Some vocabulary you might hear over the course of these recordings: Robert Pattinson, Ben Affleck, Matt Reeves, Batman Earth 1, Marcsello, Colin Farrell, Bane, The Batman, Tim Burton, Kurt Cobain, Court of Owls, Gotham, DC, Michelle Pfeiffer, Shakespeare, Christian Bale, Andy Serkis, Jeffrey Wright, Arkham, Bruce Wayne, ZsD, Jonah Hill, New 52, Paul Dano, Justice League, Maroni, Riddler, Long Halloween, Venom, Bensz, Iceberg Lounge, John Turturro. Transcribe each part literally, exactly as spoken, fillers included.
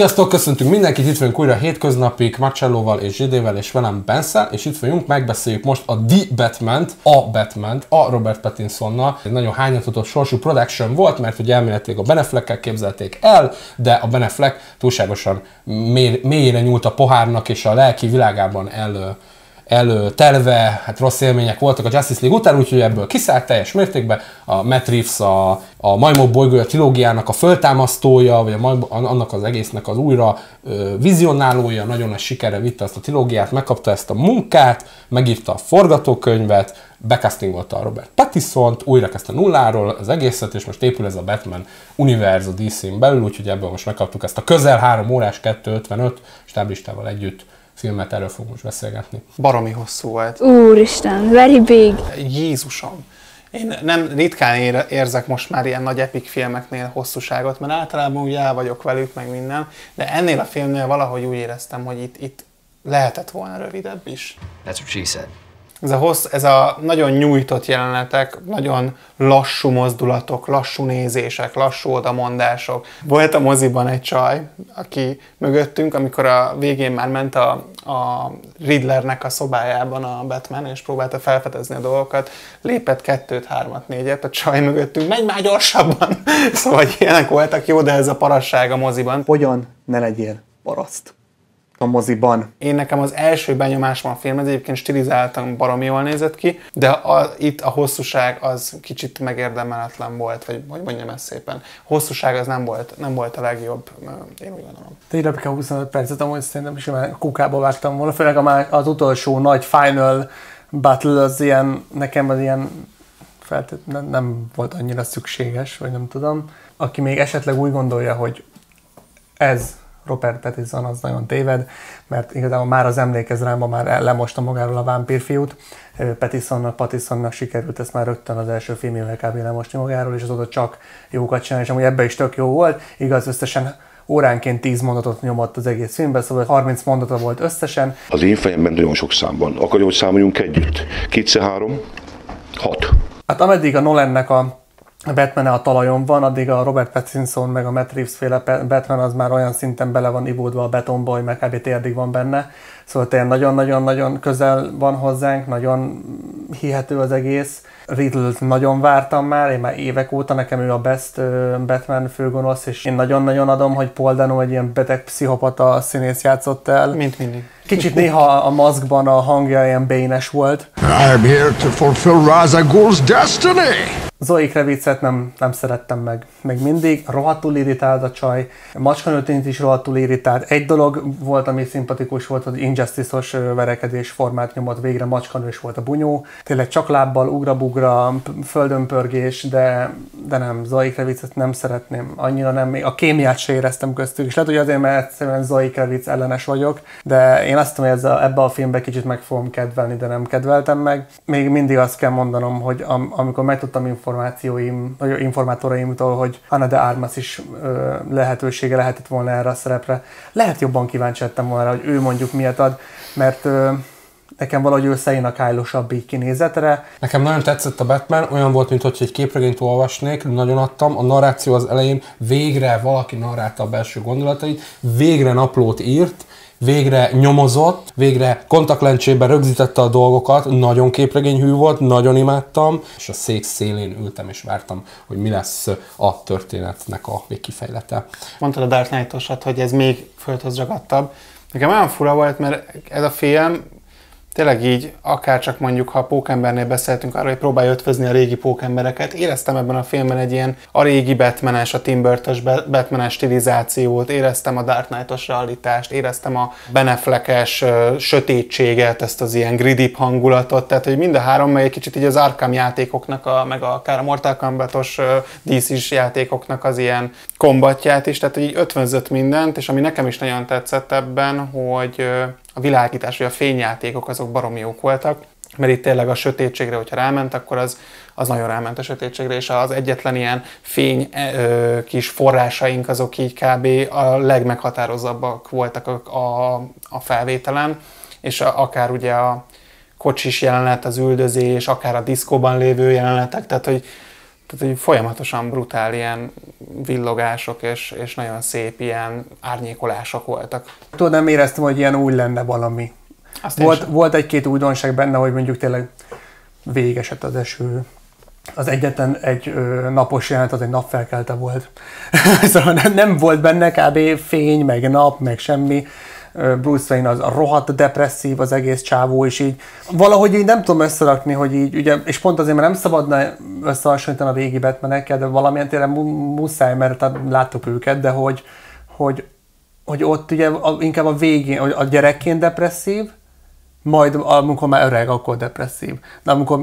Sziasztok, köszöntünk mindenkit, itt vagyunk újra hétköznapig Marcellóval és Zsidével és velem Benszel, és itt vagyunk, megbeszéljük most a The Batman-t, a Batman-t, a Robert Pattinsonnal. Egy nagyon hányatotott sorsú production volt, mert ugye elméletileg a Ben Affleckkel képzelték el, de a Ben Affleck túlságosan mély, mélyére nyúlt a pohárnak és a lelki világában elő. előterve, hát rossz élmények voltak a Justice League után, úgyhogy ebből kiszállt teljes mértékben. A Matt Reeves a, a Majmok bolygója trilógiának a föltámasztója, vagy a majmok, annak az egésznek az újra ö, vizionálója, nagyon nagy sikerre vitte azt a trilógiát, megkapta ezt a munkát, megírta a forgatókönyvet, becastingolta a Robert Pattinsont, újra kezdte nulláról az egészet, és most épül ez a Batman univerz a dé cén belül, úgyhogy ebből most megkaptuk ezt a közel három órás kettő ötvenöt stáblistával együtt filmet, erről fogunk most beszélgetni. Baromi hosszú volt. Úristen, very big. Jézusom. Én nem ritkán érzek most már ilyen nagy epic filmeknél hosszúságot, mert általában úgy el vagyok velük, meg minden, de ennél a filmnél valahogy úgy éreztem, hogy itt, itt lehetett volna rövidebb is. That's what she said. Ez a, hossz, ez a nagyon nyújtott jelenetek, nagyon lassú mozdulatok, lassú nézések, lassú odamondások. Volt a moziban egy csaj, aki mögöttünk, amikor a végén már ment a, a Riddlernek a szobájában a Batman, és próbálta felfedezni a dolgokat, lépett kettőt, hármat, négyet, a csaj mögöttünk, menj már gyorsabban! Szóval ilyenek voltak, jó, de ez a parasság a moziban. Hogyan ne legyél paraszt a moziban? Én nekem az első benyomásom a film, ez egyébként stilizáltan baromi jól nézett ki, de a, itt a hosszúság az kicsit megérdemeletlen volt, vagy hogy mondjam ezt szépen. Hosszúság az nem volt, nem volt a legjobb, én úgy gondolom. Tényleg huszonöt percet, amúgy szerintem is már kukába vágtam volna, főleg a, az utolsó nagy final battle az ilyen, nekem az ilyen feltétlenül nem volt annyira szükséges, vagy nem tudom. Aki még esetleg úgy gondolja, hogy ez Robert Pattinson, az nagyon téved, mert igazából már az emlékez rámba már lemosta magáról a vámpírfiút. Pattinsonnak, Pattinsonnak sikerült ezt már rögtön az első filmjével kb. Lemosni magáról, és azóta csak jókat csinál, és amúgy ebbe is tök jó volt. Igaz, összesen óránként tíz mondatot nyomott az egész filmben, szóval harminc mondata volt összesen. Az én fejemben nagyon sok szám van. Akarja, hogy számoljunk együtt? Kétszer három, hat. Hát ameddig a Nolannek a A Batman a talajon van, addig a Robert Pattinson meg a Matt Reeves féle Batman az már olyan szinten bele van ivódva a betonba, hogy meg kb. Térdig van benne. Szóval tényleg nagyon-nagyon-nagyon közel van hozzánk, nagyon hihető az egész. Riddle-t nagyon vártam már, én már évek óta, nekem ő a best Batman főgonosz, és én nagyon-nagyon adom, hogy Paul Dano egy ilyen beteg pszichopata színész játszott el. Mint mindig. Kicsit néha a maszkban a hangja ilyen Bane-es volt. I'm here to fulfill Ra's al Ghul's destiny! Zoe Kravitzet nem, nem szerettem meg. Meg mindig rohadtul irritált a csaj, Macskanőtényt is rohadtul irritált. Egy dolog volt, ami szimpatikus volt, hogy Injustice-os verekedés formát nyomott végre, macskanős volt a bunyó. Tényleg csak lábbal, ugra-bugra, földönpörgés, de, de nem, Zoe Kravitzet nem szeretném. Annyira nem, a kémiát se éreztem köztük, és lehet, hogy azért, mert egyszerűen Zoe Kravitz ellenes vagyok, de én azt tudom, hogy a, ebbe a filmbe kicsit meg fogom kedvelni, de nem kedveltem meg. Még mindig azt kell mondanom, hogy am, amikor megtudtam információt, információim, vagy informátoraimtól, hogy Ana de Armas is ö, lehetősége lehetett volna erre a szerepre. Lehet jobban kíváncsi lettem volna rá, hogy ő mondjuk miért ad, mert ö, nekem valahogy őszeinak állosabb így kinézetre. Nekem nagyon tetszett a Batman, olyan volt, mintha egy képregényt olvasnék, nagyon adtam. A narráció az elején, végre valaki narrálta a belső gondolatait, végre naplót írt, végre nyomozott, végre kontaktlencsében rögzítette a dolgokat, nagyon képregényhű volt, nagyon imádtam, és a szék szélén ültem és vártam, hogy mi lesz a történetnek a végkifejlete. Mondtad a Dark Knight-osat, hogy ez még földhöz ragadtabb. Nekem olyan fura volt, mert ez a film tényleg így, akárcsak mondjuk, ha a Pókembernél beszéltünk arra, hogy próbálja ötvözni a régi pókembereket, éreztem ebben a filmben egy ilyen a régi Batman-es, a Tim Burton-es Batman-es stilizációt, éreztem a Dark Knight-os realitást, éreztem a Ben Affleck-es sötétséget, ezt az ilyen gridibb hangulatot, tehát hogy mind a három, meg egy kicsit így az Arkham játékoknak, a, meg akár a Mortal Kombat-os dé cés játékoknak az ilyen kombatját is, tehát hogy így ötvözött mindent, és ami nekem is nagyon tetszett ebben, hogy a világítás, vagy a fényjátékok azok baromi jók voltak, mert itt tényleg a sötétségre, hogyha ráment, akkor az, az nagyon ráment a sötétségre, és az egyetlen ilyen fény ö, kis forrásaink azok így kb. A legmeghatározottabbak voltak a, a, a felvételen, és a, akár ugye a kocsis jelenet, az üldözés, akár a diszkóban lévő jelenetek, tehát hogy Tehát, hogy folyamatosan brutál ilyen villogások és, és nagyon szép ilyen árnyékolások voltak. Tudod, nem éreztem, hogy ilyen új lenne valami. Volt, volt egy-két újdonság benne, hogy mondjuk tényleg végesett az eső. Az egyetlen egy ö, napos jelent, az egy napfelkelte volt. Szóval nem, nem volt benne kb. Fény, meg nap, meg semmi. Bruce Wayne az rohadt depresszív, az egész csávó is így. Valahogy így nem tudom összerakni, hogy így, ugye, és pont azért, mert nem szabadna összehasonlítani a régi Batmanekkel, de valamilyen tényleg muszáj, mert láttuk őket, de hogy, hogy, hogy ott ugye a, inkább a végén, hogy a gyerekként depresszív, majd amikor már öreg, akkor depresszív. De amikor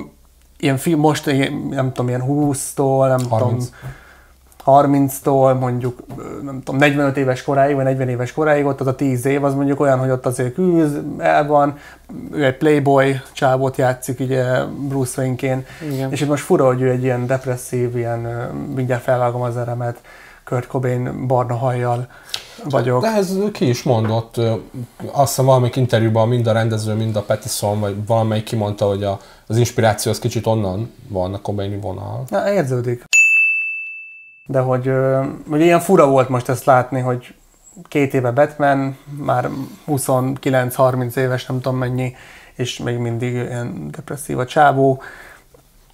ilyen film, most nem tudom, ilyen húsztól, nem harminc. Tudom, harminctól mondjuk nem tudom, negyvenöt éves koráig, vagy negyven éves koráig, ott az a tíz év, az mondjuk olyan, hogy ott azért küzd, el van, ő egy playboy csávót játszik ugye Bruce Wayne-ként, és itt most fura, hogy ő egy ilyen depresszív, ilyen mindjárt felvágom az eremet, Kurt Cobain barna hajjal vagyok. De ez ki is mondott, azt hiszem valamelyik interjúban mind a rendező, mind a Pattinson, vagy valamelyik kimondta, hogy a, az inspiráció az kicsit onnan van, a Cobaini vonal. Na, érződik. De hogy, hogy ilyen fura volt most ezt látni, hogy két éve Batman, már huszonkilenc-harminc éves, nem tudom mennyi, és még mindig ilyen depresszív a csávó.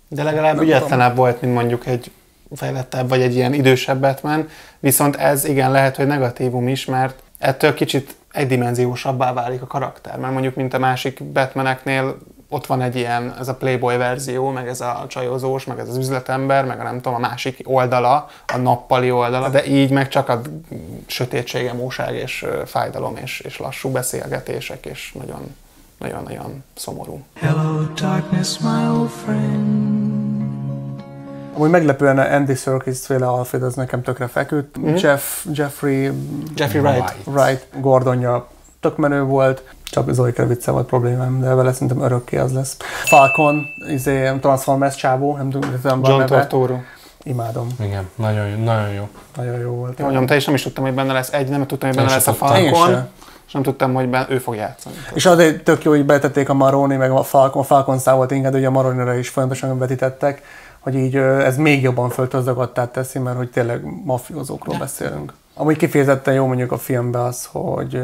De legalább ügyetlenebb volt, mint mondjuk egy fejlettebb, vagy egy ilyen idősebb Batman, viszont ez igen lehet, hogy negatívum is, mert ettől kicsit egydimenziósabbá válik a karakter, mert mondjuk mint a másik Batmaneknél ott van egy ilyen, ez a playboy verzió, meg ez a csajozós, meg ez az üzletember, meg a nem tudom, a másik oldala, a nappali oldala, de így meg csak a sötétsége, móság és fájdalom és, és lassú beszélgetések, és nagyon-nagyon szomorú. Hello, darkness, my old friend. Amúgy meglepően Andy Serkis-féle Alfred az nekem tökre feküdt. Mm-hmm. Jeff, Jeffrey, Jeffrey Wright. Wright Gordonja tök menő volt. Csak Zoe Kravitz-szel volt problémám, de vele szerintem örökké az lesz. Falcon, izé, Transformers csávó, nem tudom, hogy John Turturro. Imádom. Igen, nagyon jó, nagyon jó. Nagyon jó volt. Jó, mondjam, te is nem is tudtam, hogy benne lesz egy, nem tudtam, hogy benne én lesz a Falcon. És nem tudtam, hogy ben, ő fog játszani. És azért tök jó, hogy betették a Maroni, meg a Falcon, a Falcon szá volt inkább, de ugye a Maronira is folyamatosan vetítettek, hogy így ez még jobban föltözögattát teszi, mert hogy tényleg mafiózókról beszélünk. Amúgy kifejezetten jó mondjuk a filmben az, hogy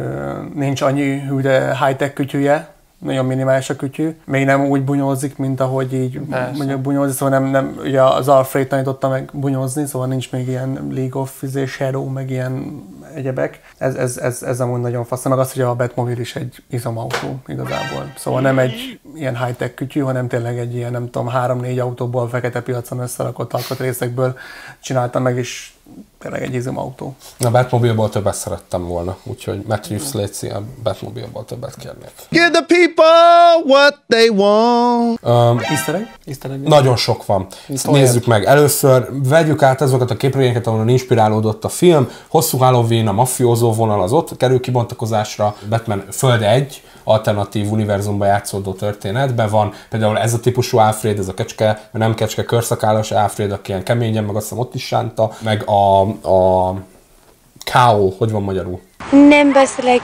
nincs annyi hű, de high-tech kütyüje, nagyon minimális a kütyű. Még nem úgy bunyózik, mint ahogy így mondjuk bunyózik, szóval nem, nem, ugye az Alfred tanította meg bunyózni, szóval nincs még ilyen League of Shadow, meg ilyen egyebek. Ez, ez, ez, ez amúgy nagyon fasz, meg az, hogy a Batmobile is egy izomautó igazából. Szóval nem egy ilyen high-tech kütyű, hanem tényleg egy ilyen, nem tudom, három-négy autóból fekete piacon összerakott alkatrészekből csinálta meg is. Tényleg egy izomautó. A Batmobilból többet szerettem volna, úgyhogy Matt Reeves létszi, a Batmobilból többet kérnék. Give the people what they want. Um, Easter egg? Easter egg? Nagyon sok van. Easter Nézzük egg. meg. Először vegyük át azokat a képregényeket, ahonnan inspirálódott a film. Hosszú Halloween, a mafiózó vonal az ott kerül kibontakozásra. Batman Föld egy alternatív univerzumban játszódó történetben van. Például ez a típusú Alfred, ez a kecske, nem kecske, körszakállas Alfred, aki ilyen keményen, meg azt ott is sánta, meg a a K O, hogy van magyarul? Nem beszélek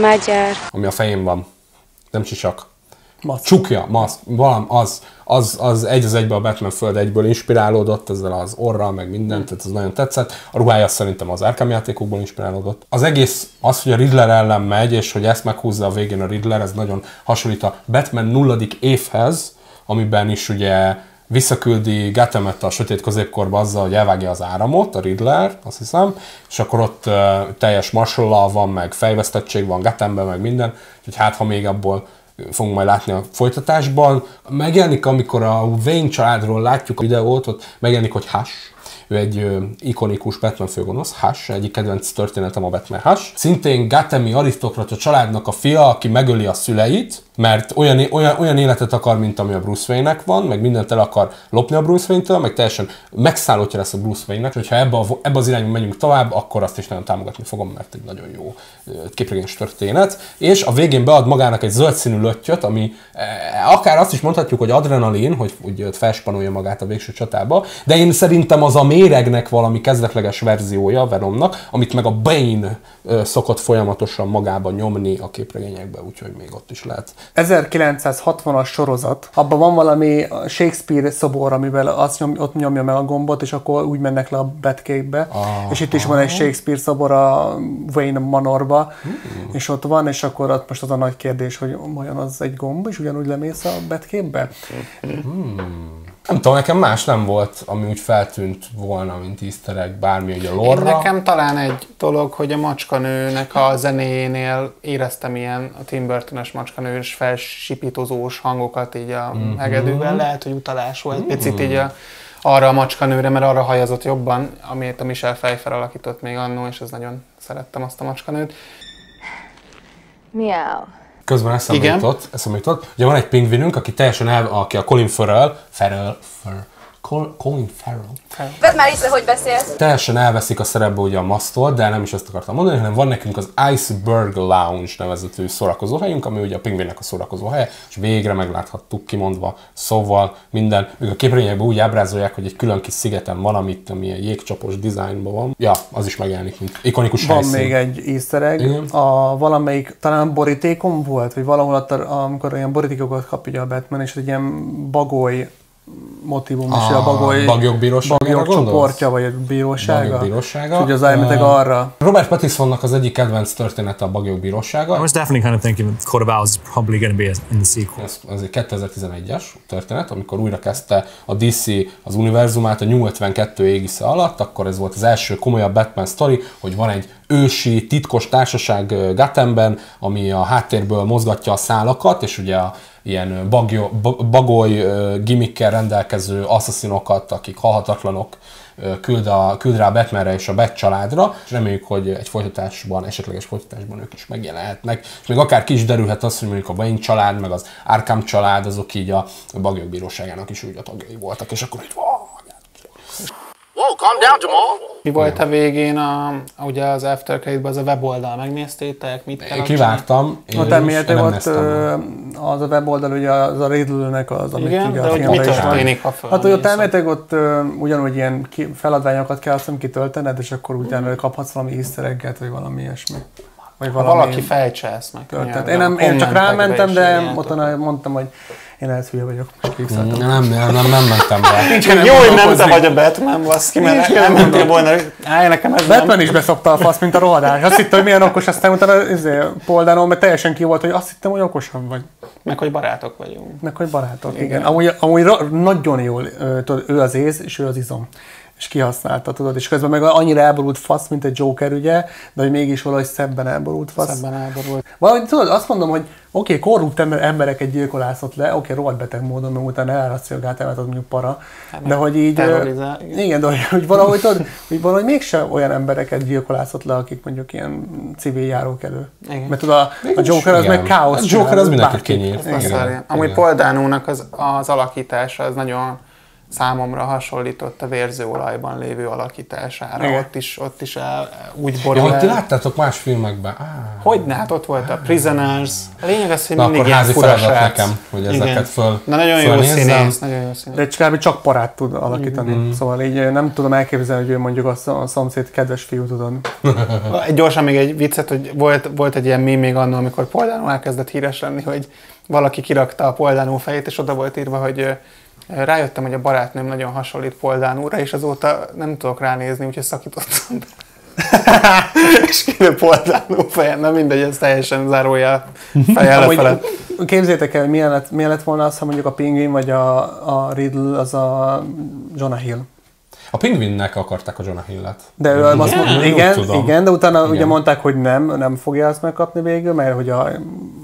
magyar. Ami a fején van. Nem csisak. Masz. Csukja, masz, valami az, az, az egy az egyben a Batman Föld egyből inspirálódott, ezzel az orral, meg mindent, tehát ez nagyon tetszett. A ruhája szerintem az Arkham játékokból inspirálódott. Az egész az, hogy a Riddler ellen megy, és hogy ezt meghúzza a végén a Riddler, ez nagyon hasonlít a Batman nulladik évhez, amiben is ugye visszaküldi Gothamet a sötét középkorba azzal, hogy elvágja az áramot, a Riddler, azt hiszem, és akkor ott uh, teljes marsollal van, meg fejvesztettség van Gothamben, meg minden, úgyhogy hát ha még abból fogunk majd látni a folytatásban. Megjelenik, amikor a Wayne családról látjuk a videót, ott megjelenik, hogy Hush. Ő egy ö, ikonikus Batman főgonosz, Hush, egyik kedvenc történetem a Batman Hush. Szintén gothami arisztokrata családnak a fia, aki megöli a szüleit, mert olyan, olyan, olyan életet akar, mint ami a Bruce Wayne-nek van, meg mindent el akar lopni a Bruce Wayne-től, meg teljesen megszállottja lesz a Bruce Wayne-nek, hogyha ebbe, a, ebbe az irányba megyünk tovább, akkor azt is nagyon támogatni fogom, mert egy nagyon jó képregényes történet. És a végén bead magának egy zöld színű löttyöt, ami eh, akár azt is mondhatjuk, hogy adrenalin, hogy úgy felspanolja magát a végső csatába, de én szerintem az a méregnek valami kezdetleges verziója a Venomnak, amit meg a Bane szokott folyamatosan magába nyomni a képregényekbe, úgyhogy még ott is lehet ezerkilencszázhatvanas sorozat, abban van valami Shakespeare szobor, amivel azt nyom, ott nyomja meg a gombot, és akkor úgy mennek le a Batcave-be. Ah, és itt is van egy Shakespeare szobor a Wayne Manorba, mm. és ott van, és akkor ott most az a nagy kérdés, hogy olyan az egy gomb, és ugyanúgy lemész a Batcave-be. Mm. Nem tudom, nekem más nem volt, ami úgy feltűnt volna, mint easter egg, bármi, hogy a lore-ra. Én nekem talán egy dolog, hogy a macskanőnek a zenéjénél éreztem ilyen a Tim Burton-es macskanős felsipítozós hangokat így a mm-hmm. hegedűben. Lehet, hogy utalás volt mm-hmm. picit így a, arra a macskanőre, mert arra hajazott jobban, amit a Michelle Pfeiffer alakított még annó, és ez nagyon szerettem azt a macskanőt. Miau. Közben eszembe jutott, eszembe jutott, ugye van egy pingvinünk, aki teljesen el, aki a Colin Farrell, Farrell, Farrell, Col, Colin Farrell. Farrell. Vedd már észre, hogy beszélsz. Teljesen elveszik a szerepbe ugye a masztól, de nem is ezt akartam mondani, hanem van nekünk az Iceberg Lounge nevezetű szórakozóhelyünk, ami ugye a pingvinnek a szórakozóhelye, és végre megláthattuk kimondva szóval minden. Ők a képregényekben úgy ábrázolják, hogy egy külön kis szigeten van, amit, ami ilyen jégcsapos dizájnban van. Ja, az is megjelenik, mint ikonikus helyszín. Van még egy easter egg, a valamelyik talán borítékon volt, vagy valahol att, amikor olyan borítékokat kap ugye a Batman, és egy ilyen bagoly motivum, és a bagoly, bagyok bírósága, csoportja, vagy a bírósága. bírósága. Ugye az elméletek uh, arra. Robert Pattinsonnak az egyik kedvenc története a bagyok bírósága. I was definitely kind of thinking Court of Owls is probably going to be in the sequel. Ez, ez egy kétezer-tizenegyes történet, amikor újra kezdte a dé cé az univerzumát a New ötvenkettő égisze alatt, akkor ez volt az első komolyabb Batman sztori, hogy van egy ősi, titkos társaság Gothamben, ami a háttérből mozgatja a szálakat, és ugye a ilyen bagyo, bagoly gimmickkel rendelkező asszaszinokat, akik halhatatlanok, küld, a, küld rá a Batmanre és a Bat családra, és reméljük, hogy egy folytatásban, esetleges folytatásban ők is megjelenhetnek, és még akár ki is derülhet az, hogy mondjuk a Bane család, meg az Arkham család, azok így a bagyok bíróságának is úgy a tagjai voltak, és akkor így wow, calm down, Jamal. Mi volt a végén a, ugye az After Credit-ben az a weboldal, megnéztétek? Mit kell? Én kivártam, én, ott emiatt, én nem néztem. Az a weboldal ugye az a Riddlernek az, amit igen, ugye a filmben is történik, van. Ha hát, hogy ott elméletek ott ugyanúgy ilyen feladványokat kell azt kitöltened, és akkor utána kaphatsz valami easter egget, vagy valami ilyesmi. Vagy valami valaki fejtse ezt meg. Én, nem, én csak rámentem, de ott mondtam, hogy én ehhez hülye vagyok, most kikszáltam. Nem, nem, nem, nem mentem rá. Jó, hogy nem te vagy a Batman, baszki, mert nem mentél volna. Állj, nekem ez Batman is beszopta a fasz, mint a rohadás. Azt hittem, hogy milyen okos, aztán utána Paul Dano, mert teljesen ki volt, hogy azt hittem, hogy okosan vagy. Meg, hogy barátok vagyunk. Meg, hogy barátok, igen. Amúgy, amúgy nagyon jól, tudod, ő az ész, és ő az izom. És kihasználta, tudod, és közben meg annyira elborult fasz, mint egy Joker, ugye, de hogy mégis valahogy szebben elborult fasz. Szebben elborult. Valahogy tudod, azt mondom, hogy oké, okay, korrupt embereket gyilkolászott le, oké, okay, rohadt beteg módon, mert utána elrasszolja a gátát, az mondjuk para, hát, de hogy így... Terrorizál. Igen, de hogy valahogy tudod, hogy valahogy mégsem olyan embereket gyilkolászott le, akik mondjuk ilyen civil járók elő. Igen. Mert tudod, a, a Joker az igen. Meg káosz. A Joker az mindenkit kinyírt. Amúgy Paul Dano-nak az, az alakítása, az nagyon... számomra hasonlított a vérzőolajban lévő alakítására. Igen. Ott is, ott is el, úgy borul. Ja, ti láttátok más filmekben? Á, Hogyne, hát ott volt á, a Prisoners. A lényeg az, hogy na, mindig ilyen fura srác. Nekem, hogy ezeket föl, na, nagyon jó színész, nagyon jó színész. De csak, csak parát tud alakítani. Mm. Szóval így nem tudom elképzelni, hogy ő mondjuk a, a szomszéd kedves fiú, tudod. Gyorsan még egy viccet, hogy volt, volt egy ilyen mém még annól, amikor Paul Dano elkezdett híres lenni, hogy valaki kirakta a Paul Dano fejét, és oda volt írva, hogy rájöttem, hogy a barátnőm nagyon hasonlít Paul Dano-ra, és azóta nem tudok ránézni, úgyhogy szakítottam be. És kívül Paul Dano fejem, na mindegy, ez teljesen zárója fejjel lefele. Képzeljétek el, hogy milyen lett, milyen lett volna az, ha mondjuk a Pingvin vagy a, a Riddle, az a Jonah Hill. A Pingvinnek akarták a Jonah Hill-et. De ő azt yeah. mondta, igen, igen, de utána igen. ugye mondták, hogy nem, nem fogja azt megkapni végül, mert hogy a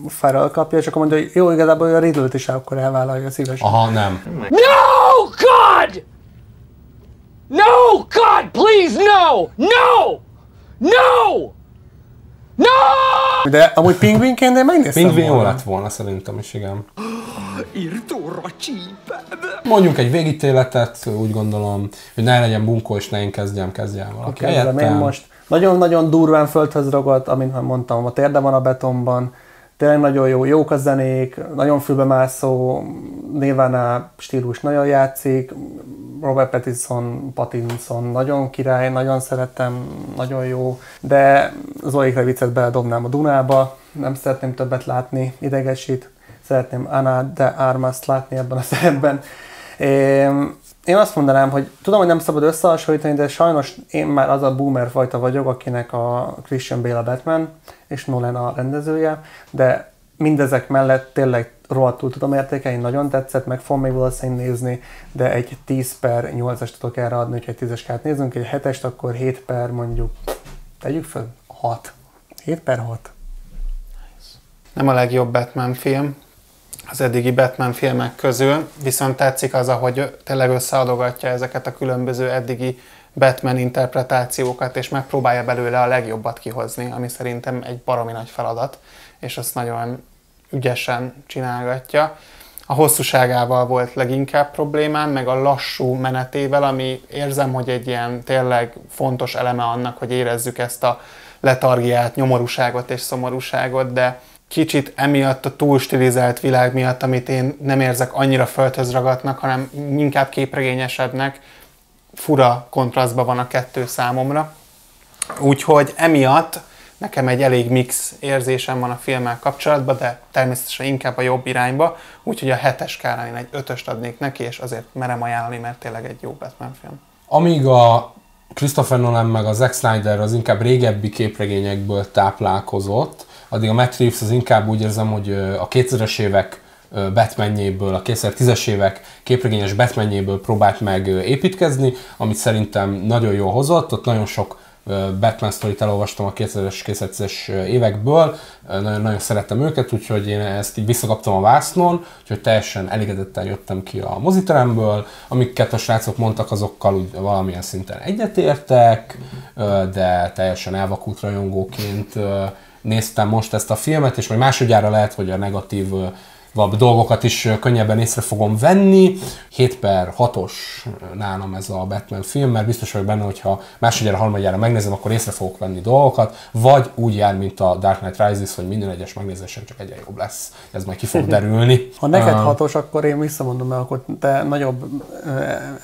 Farrell kapja, és akkor mondja, hogy jó, igazából a Riddle-t is akkor elvállalja szívesen. Aha, nem. No, God! No, God, please, no! No! No! No! De amúgy pingvinként én megnéztem volna. Pingvin jó lett volna szerintem is, igen. Mondjuk egy végítéletet, úgy gondolom, hogy ne legyen bunkó, és ne én kezdjem, kezdjem valaki. Okay, én most nagyon-nagyon durván földhöz ragadt, amint mondtam, a térde van a betonban, tényleg nagyon jó, jók a zenék, nagyon fülbemászó, Nirvana stílus nagyon játszik, Robert Pattinson, Pattinson nagyon király, nagyon szeretem, nagyon jó, de Zoe Kravitzet beledobnám a Dunába, nem szeretném többet látni, idegesít. szeretném Ana de Armas-t látni ebben a szerepben. Én azt mondanám, hogy tudom, hogy nem szabad összehasonlítani, de sajnos én már az a boomer fajta vagyok, akinek a Christian Bale a Batman, és Nolan a rendezője, de mindezek mellett tényleg rohadtul tudom értékelni, nagyon tetszett, meg fogom még valószínűleg nézni, de egy tíz per nyolcast tudok erre adni, hogyha egy tízeskát nézzünk, egy hetest, akkor hét per mondjuk, tegyük föl, hat. hét per hat. Nem a legjobb Batman film az eddigi Batman filmek közül, viszont tetszik az, ahogy tényleg összeadogatja ezeket a különböző eddigi Batman interpretációkat, és megpróbálja belőle a legjobbat kihozni, ami szerintem egy baromi nagy feladat, és azt nagyon ügyesen csinálgatja. A hosszúságával volt leginkább problémám, meg a lassú menetével, ami érzem, hogy egy ilyen tényleg fontos eleme annak, hogy érezzük ezt a letargiát, nyomorúságot és szomorúságot, de kicsit emiatt a túlstilizált világ miatt, amit én nem érzek annyira földhöz ragadtnak, hanem inkább képregényesebbnek, fura kontrasztban van a kettő számomra. Úgyhogy emiatt nekem egy elég mix érzésem van a filmmel kapcsolatban, de természetesen inkább a jobb irányba, úgyhogy a hetes skálán én egy ötöst adnék neki, és azért merem ajánlani, mert tényleg egy jó Batman film. Amíg a Christopher Nolan meg a Zack Snyder az inkább régebbi képregényekből táplálkozott, addig a Matt Reeves az inkább úgy érzem, hogy a kétezres évek Batmanjéből, a kétezertízes évek képregényes Batmanjéből próbált meg építkezni, amit szerintem nagyon jól hozott, ott nagyon sok Batman sztorit elolvastam a kétezres, kétezertízes évekből, nagyon, nagyon szerettem őket, úgyhogy én ezt így visszakaptam a vásznon, úgyhogy teljesen elégedetten jöttem ki a moziteremből, amiket a srácok mondtak, azokkal úgy valamilyen szinten egyetértek, de teljesen elvakult rajongóként néztem most ezt a filmet, és majd másodjára lehet, hogy a negatív dolgokat is könnyebben észre fogom venni. hét per hatos nálam ez a Batman film, mert biztos vagyok benne, hogyha másodjára, harmadjára megnézem, akkor észre fogok venni dolgokat, vagy úgy jár, mint a Dark Knight Rises, hogy minden egyes megnézésen csak egyen jobb lesz. Ez majd ki fog derülni. Ha neked hatos, akkor én visszamondom, mert akkor te nagyobb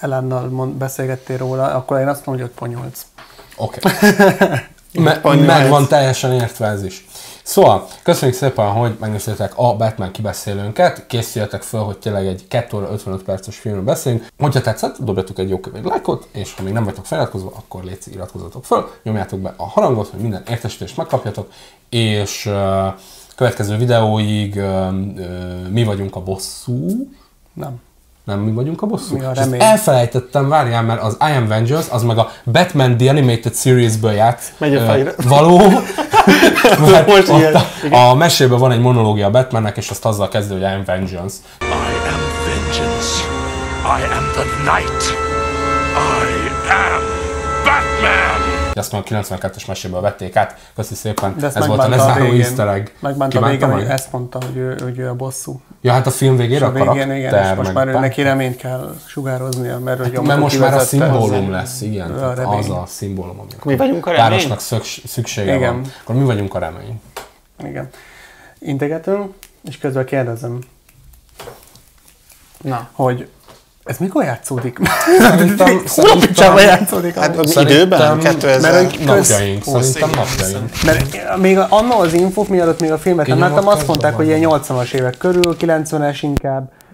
Elánnal beszélgettél róla, akkor én azt mondom, hogy öt pont nyolc. Oké. Okay. Me meg van teljesen értve ez is. Szóval, köszönjük szépen, hogy megnéztétek a Batman kibeszélőnket, készüljetek fel, hogy tényleg egy két óra ötvenöt perces filmről beszélünk. Hogyha tetszett, dobjatok egy jó köveg lájkot, és ha még nem vagytok feliratkozva, akkor létszik, iratkozzatok fel, nyomjátok be a harangot, hogy minden értesítést megkapjatok, és uh, következő videóig uh, uh, mi vagyunk a bosszú... Nem. Nem mi vagyunk a bosszú? Elfelejtettem, várjál, mert az I Am Vengeance, az meg a Batman The Animated Seriesből játsz uh, való. Most a, a mesében van egy monológia a Batmannek, és azt azzal kezdő, hogy I Am Vengeance. I am vengeance. I am the night. I am Batman. Ezt már a kilencvenkettes meséből vették át. Köszi szépen, ez volt a lezáró easter egg. Megbánta a végén, hogy ezt mondta, hogy ő, hogy ő a bosszú. Ja, hát a film végére a, a végén, igen, és most már neki reményt kell sugároznia, mert hát, mert most már a szimbólum lesz, igen. Az a szimbólum, amikor mi vagyunk a remény. Párosnak szüksége igen. Van. Akkor mi vagyunk a remény. Igen. Integetünk, és közben kérdezem, na, hogy ez mikor játszódik? Hol picsába játszódik? Hát időben? kétezer napjaink. Szerintem napjaink. Mert még annó az infók, mielőtt még a filmet nem láttam, azt mondták, hogy ilyen nyolcvanas évek körül, kilencvenes inkább.